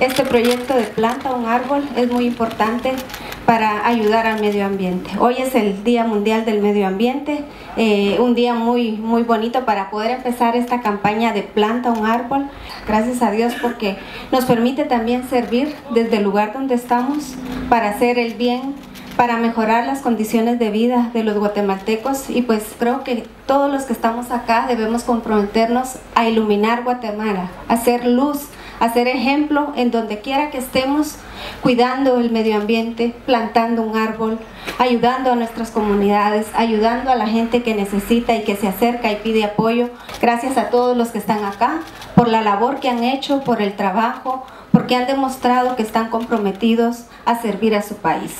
Este proyecto de Planta un Árbol es muy importante para ayudar al medio ambiente. Hoy es el Día Mundial del Medio Ambiente, un día muy bonito para poder empezar esta campaña de Planta un Árbol. Gracias a Dios porque nos permite también servir desde el lugar donde estamos para hacer el bien, para mejorar las condiciones de vida de los guatemaltecos, y pues creo que todos los que estamos acá debemos comprometernos a iluminar Guatemala, a hacer luz, a hacer ejemplo en donde quiera que estemos, cuidando el medio ambiente, plantando un árbol, ayudando a nuestras comunidades, ayudando a la gente que necesita y que se acerca y pide apoyo. Gracias a todos los que están acá por la labor que han hecho, por el trabajo, porque han demostrado que están comprometidos a servir a su país.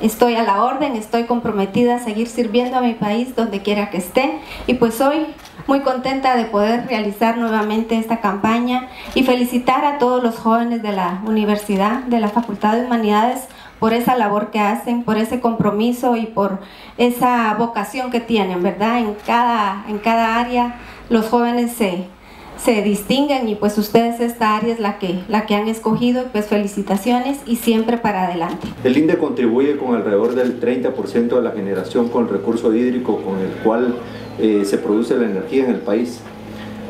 Estoy a la orden, estoy comprometida a seguir sirviendo a mi país donde quiera que esté, y pues hoy muy contenta de poder realizar nuevamente esta campaña y felicitar a todos los jóvenes de la universidad, de la Facultad de Humanidades, por esa labor que hacen, por ese compromiso y por esa vocación que tienen, ¿verdad? En cada área los jóvenes se distinguen, y pues ustedes esta área es la que han escogido, pues felicitaciones y siempre para adelante. El INDE contribuye con alrededor del 30% de la generación con el recurso hídrico con el cual se produce la energía en el país.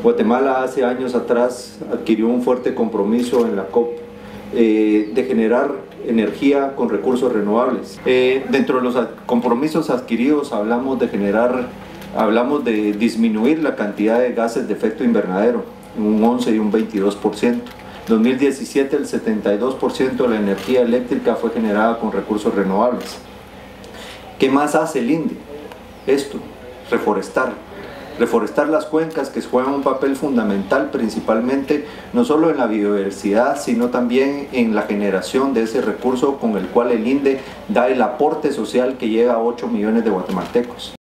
Guatemala hace años atrás adquirió un fuerte compromiso en la COP de generar energía con recursos renovables. Dentro de los compromisos adquiridos hablamos de disminuir la cantidad de gases de efecto invernadero en un 11 y un 22%. 2017 el 72% de la energía eléctrica fue generada con recursos renovables. ¿Qué más hace el INDE? Esto, reforestar. Reforestar las cuencas, que juegan un papel fundamental principalmente no solo en la biodiversidad, sino también en la generación de ese recurso con el cual el INDE da el aporte social que llega a 8 millones de guatemaltecos.